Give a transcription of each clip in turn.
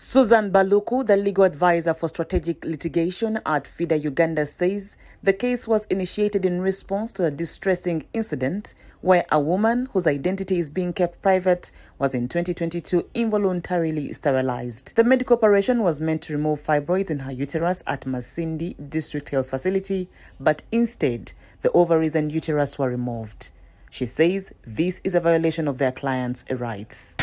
Susan Baluku, the legal advisor for strategic litigation at FIDA Uganda, says the case was initiated in response to a distressing incident where a woman whose identity is being kept private was in 2022 involuntarily sterilized. The medical operation was meant to remove fibroids in her uterus at Masindi District Health Facility, but instead the ovaries and uterus were removed. She says this is a violation of their clients' rights.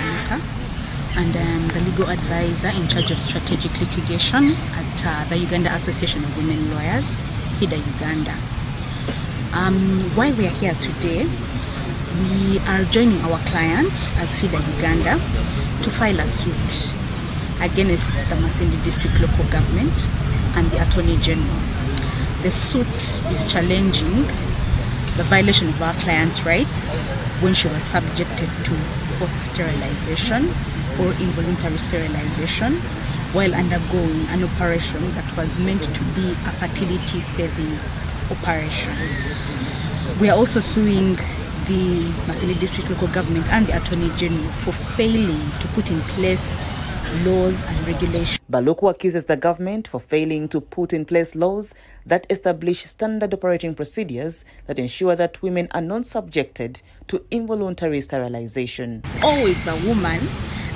And I'm the legal advisor in charge of strategic litigation at the Uganda Association of Women Lawyers, FIDA Uganda. Why we are here today, we are joining our client as FIDA Uganda to file a suit against the Masindi District Local Government and the Attorney General. The suit is challenging the violation of our client's rights when she was subjected to forced sterilization or involuntary sterilization while undergoing an operation that was meant to be a fertility-saving operation. We are also suing the Masindi District Local Government and the Attorney General for failing to put in place laws and regulations. Baluku accuses the government for failing to put in place laws that establish standard operating procedures that ensure that women are not subjected to involuntary sterilization. Always the woman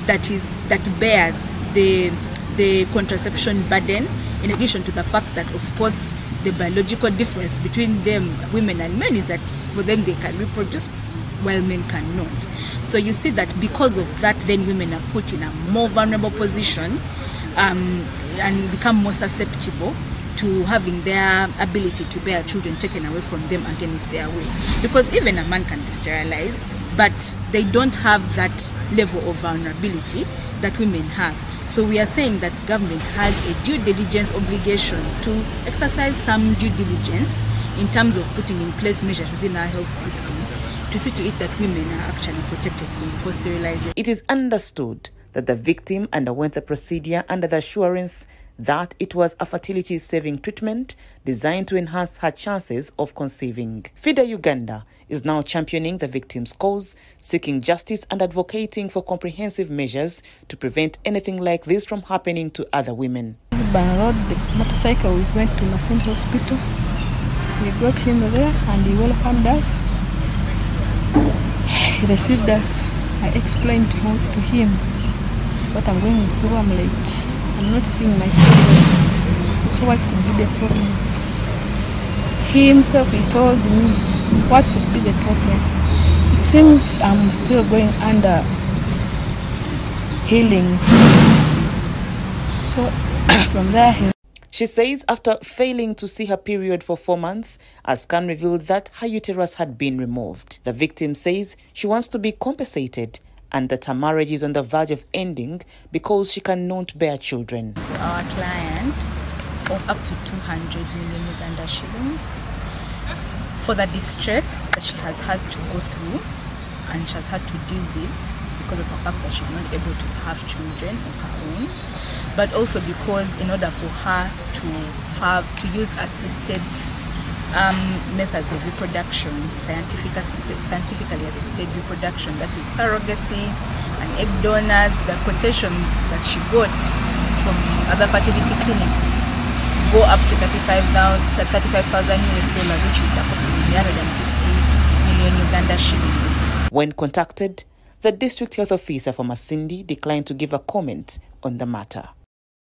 that bears the contraception burden, in addition to the fact that, of course, the biological difference between them, women and men, is that for them they can reproduce while men cannot. So you see that because of that, then women are put in a more vulnerable position and become more susceptible to having their ability to bear children taken away from them against their will. Because even a man can be sterilized, but they don't have that level of vulnerability that women have. So we are saying that government has a due diligence obligation to exercise some due diligence in terms of putting in place measures within our health system to see to it that women are actually protected from sterilization. It is understood that the victim underwent the procedure under the assurance that it was a fertility-saving treatment designed to enhance her chances of conceiving. FIDA Uganda is now championing the victim's cause, seeking justice and advocating for comprehensive measures to prevent anything like this from happening to other women. By road, the motorcycle, we went to Masindi Hospital. We got him there and he welcomed us. He received us. I explained to him what I'm going through. I'm late. I'm not seeing my parent, so what could be the problem? He himself, he told me what could be the problem. It seems I'm still going under healings. So from there, she says after failing to see her period for 4 months, a scan revealed that her uterus had been removed. The victim says she wants to be compensated and that her marriage is on the verge of ending because she cannot bear children. Our client of up to 200 million Uganda shillings for the distress that she has had to go through and she has had to deal with because of the fact that she's not able to have children of her own, but also because in order for her to use assisted methods of reproduction, scientifically assisted reproduction, that is surrogacy and egg donors, the quotations that she got from other fertility clinics go up to $35,000 US, which is approximately 150 million Uganda shillings. When contacted, the district health officer for Masindi declined to give a comment on the matter.